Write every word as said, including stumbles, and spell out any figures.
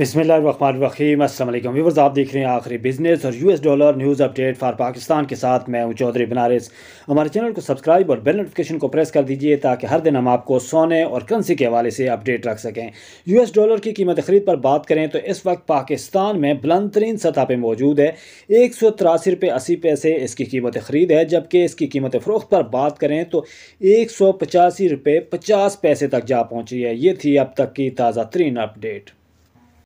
बिस्मिल्लाहिर्रहमानिर्रहीम अस्सलाम वालेकुम व्यूअर्स, आप देख रहे हैं आखिरी बिजनेस और US dollar news update for Pakistan के साथ मैं उमर चौधरी बनारस। हमारे चैनल को सब्सक्राइब और बेल नोटिफिकेशन को प्रेस कर दीजिए ताकि हर दिन हम आपको सोने और करेंसी के हवाले से अपडेट रख सकें। यूएस डॉलर की कीमत खरीद पर बात करें तो इस वक्त पाकिस्तान में बुलंद तरीन सतह पर मौजूद है, एक सौ तिरासी रुपये अस्सी पैसे इसकी कीमत खरीद है, जबकि इसकी कीमत फ़रोख्त पर बात करें तो एक सौ पचासी रुपये पचास पैसे तक जा पहुँची है। ये थी अब तक की ताज़ा तरीन अपडेट।